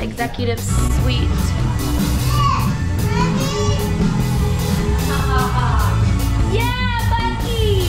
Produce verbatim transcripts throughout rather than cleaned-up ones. Executive suite. Yeah, Bucky!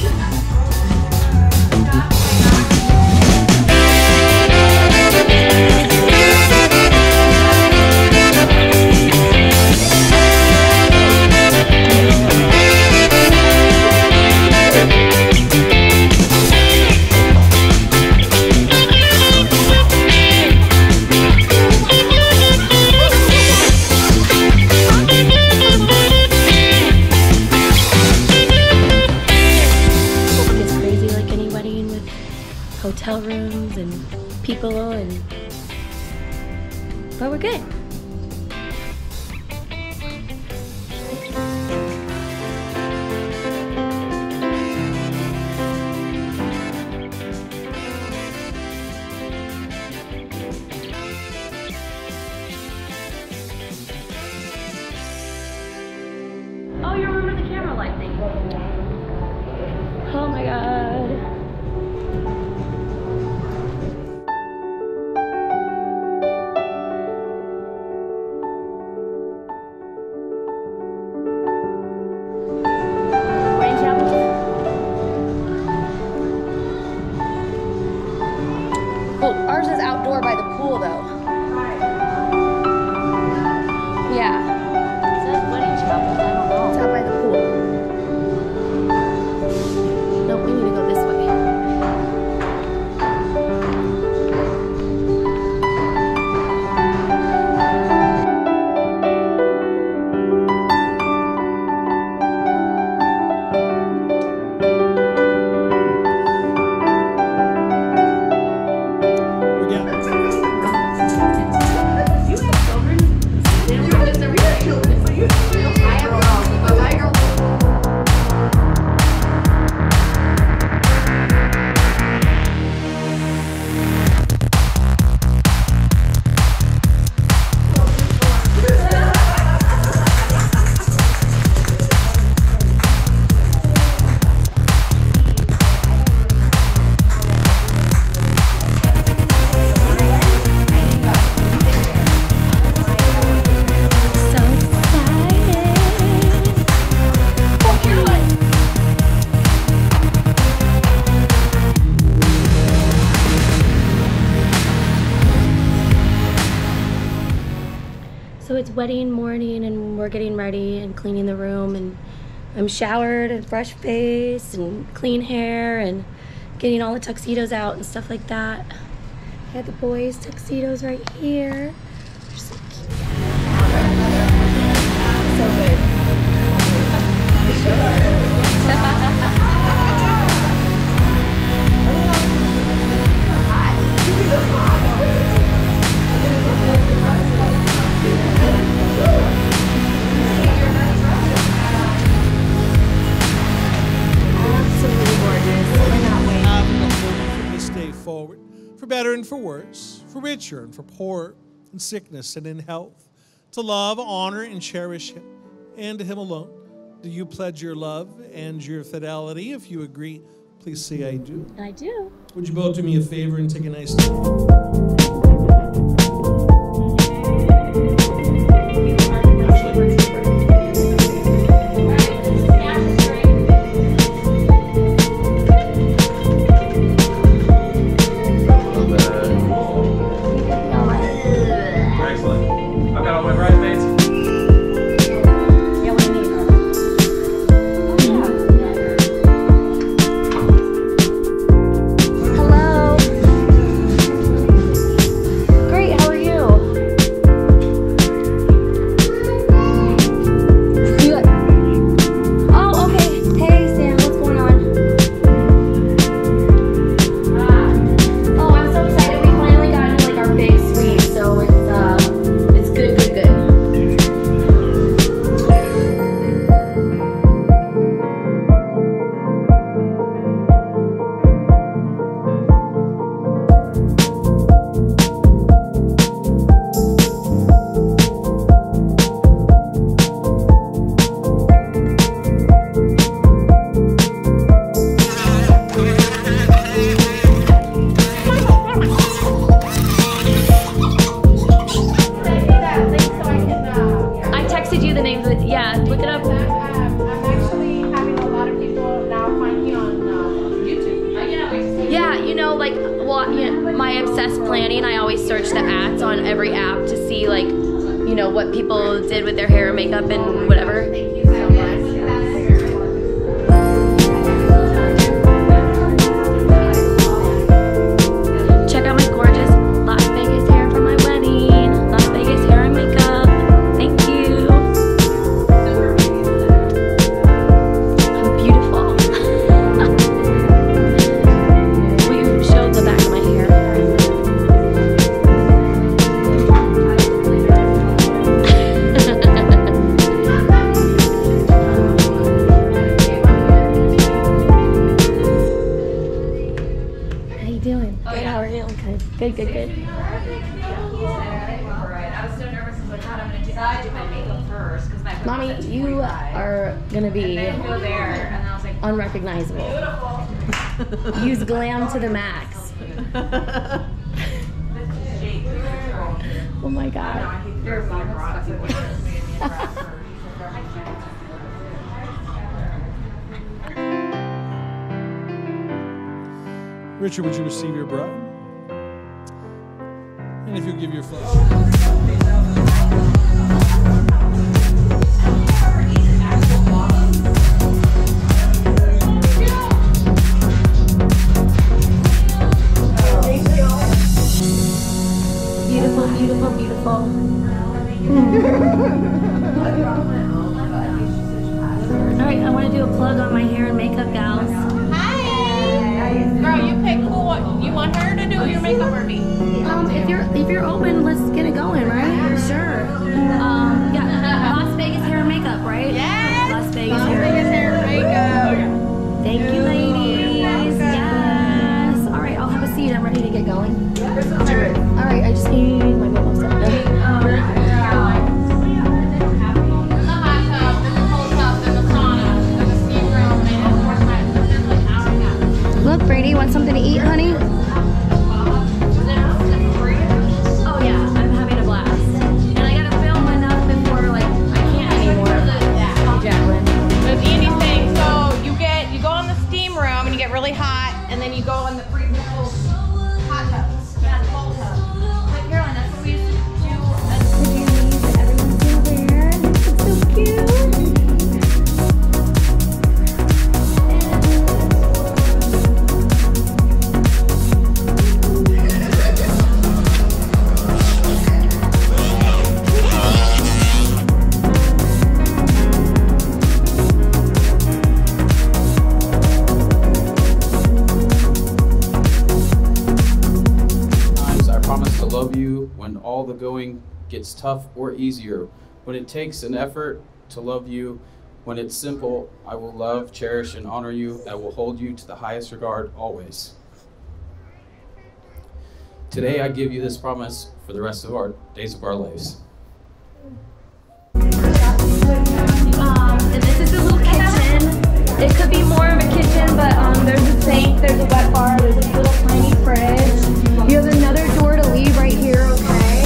Hotel rooms and people, and but we're good. Oh, you remember the camera light thing? Oh my god. Well, ours is outdoor by the pool, though. Yeah. Is that wedding chapel? I don't know. It's out by the pool. No, we need to go this . So it's wedding morning and we're getting ready and cleaning the room, and I'm showered and fresh face and clean hair and getting all the tuxedos out and stuff like that. I got the boys' tuxedos right here. They're so cute. So good. For better and for worse, for richer and for poorer, in sickness and in health, to love, honor, and cherish him, and to him alone. Do you pledge your love and your fidelity? If you agree, please say I do. I do. Would you both do me a favor and take a nice look? Annie and I always search the ads on every app to see, like, you know, what people did with their hair and makeup and whatever. Good, good, good. Mommy, you are gonna be unrecognizable. Use glam to the max. Oh my god. Richard, would you receive your bride? And if you give your flash. Gets tough or easier. When it takes an effort to love you, when it's simple, I will love, cherish, and honor you. I will hold you to the highest regard always. Today I give you this promise for the rest of our days of our lives. Um, and this is a little kitchen. It could be more of a kitchen, but um, there's a sink, there's a wet bar, there's a little tiny fridge. You have another door to leave right here, okay?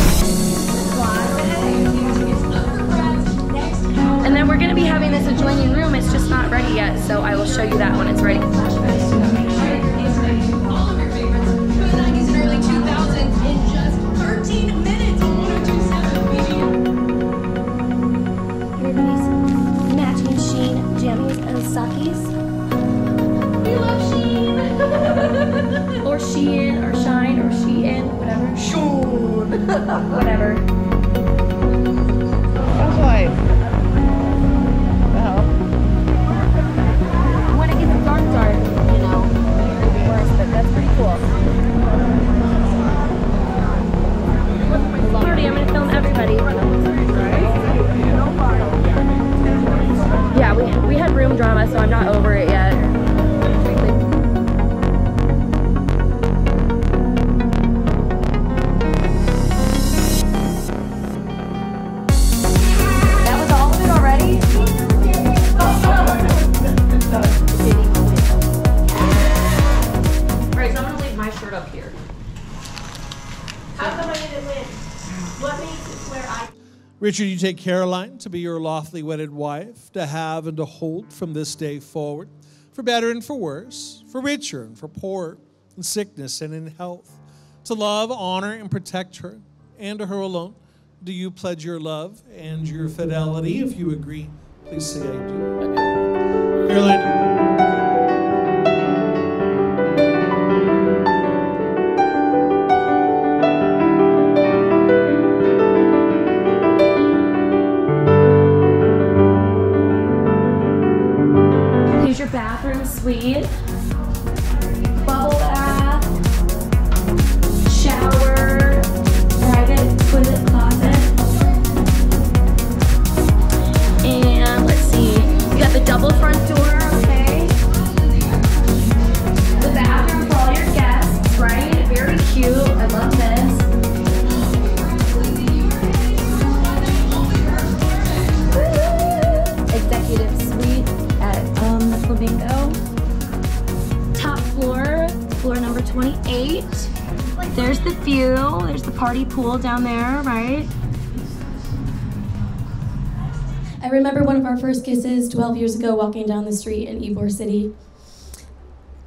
And then we're gonna be having this adjoining room, it's just not ready yet, so I will show you that when it's ready. All of your favorites, nineties and early two thousands in just thirteen minutes, one oh two point seven. Everybody's matching Sheen jammies and sockies. We love Sheen! Or Shein, or Shine, or Shein, whatever. Sheen! Whatever. Richard, you take Caroline to be your lawfully wedded wife, to have and to hold from this day forward, for better and for worse, for richer and for poorer, in sickness and in health, To love, honor, and protect her, and to her alone. Do you pledge your love and your fidelity? If you agree, please say I do. I do. Caroline. Sweet, bubble bath, shower, private toilet closet, and let's see, you got the double front door, okay, the bathroom for all your guests, right, very cute, I love this, executive suite at um, the Flamingo. Floor number twenty-eight. There's the view. There's the party pool down there, right? I remember one of our first kisses twelve years ago walking down the street in Ybor City.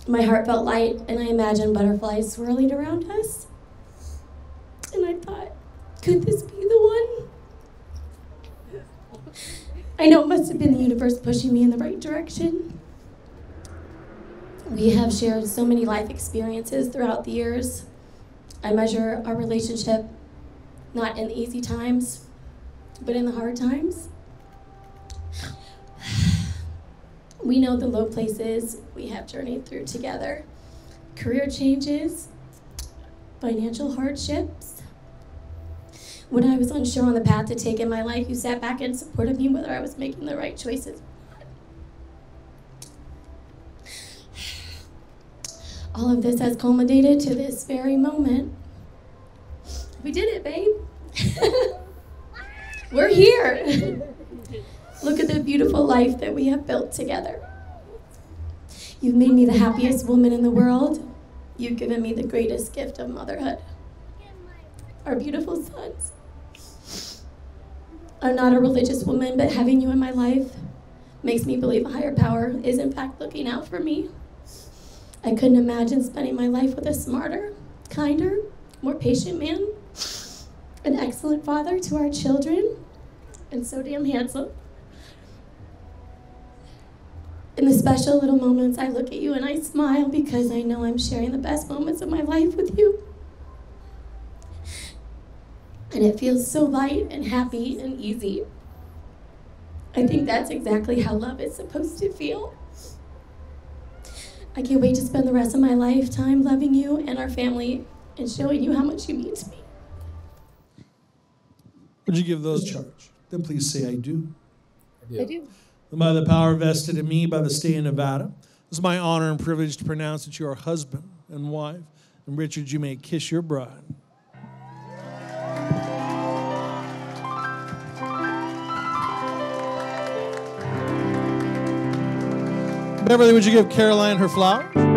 My heart felt light, and I imagined butterflies swirling around us. And I thought, could this be the one? I know it must have been the universe pushing me in the right direction. We have shared so many life experiences throughout the years. I measure our relationship not in the easy times, but in the hard times. We know the low places we have journeyed through together. Career changes, financial hardships. When I was unsure on the path to take in my life, you sat back and supported me whether I was making the right choices. All of this has culminated to this very moment. We did it, babe. We're here. Look at the beautiful life that we have built together. You've made me the happiest woman in the world. You've given me the greatest gift of motherhood. Our beautiful sons. I'm not a religious woman, but having you in my life makes me believe a higher power is in fact looking out for me. I couldn't imagine spending my life with a smarter, kinder, more patient man, an excellent father to our children, and so damn handsome. In the special little moments, I look at you and I smile because I know I'm sharing the best moments of my life with you. And it feels so light and happy and easy. I think that's exactly how love is supposed to feel. I can't wait to spend the rest of my lifetime loving you and our family and showing you how much you mean to me. Would you give those charge? Then please say I do. I do. I do. And by the power vested in me by the state of Nevada, it is my honor and privilege to pronounce that you are husband and wife. And Richard, you may kiss your bride. Beverly, would you give Caroline her flowers?